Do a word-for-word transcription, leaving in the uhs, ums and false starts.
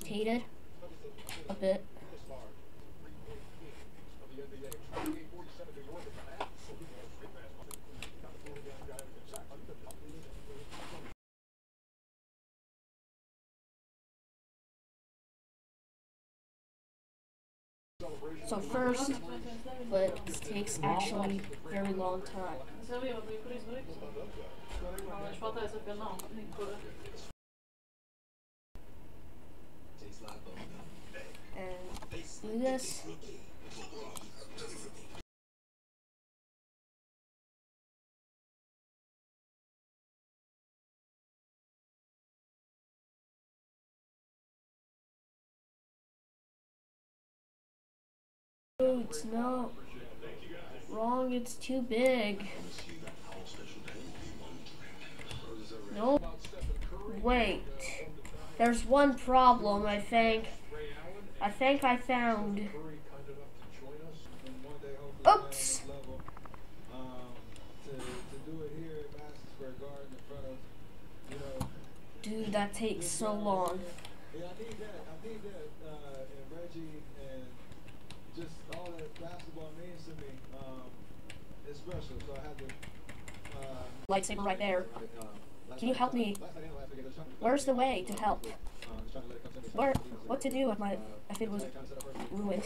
Tainted a bit. So first, but it takes actually very long time. And do this. It's not wrong, it's too big. No, wait. There's one problem, I think. I think I found. Oops! Dude, that takes so long. Just all that basketball means to me um, is special, so I had to... Uh, Lightsaber right there. Can you help me? Where's the way to help? Where? What to do if my... if it was ruined?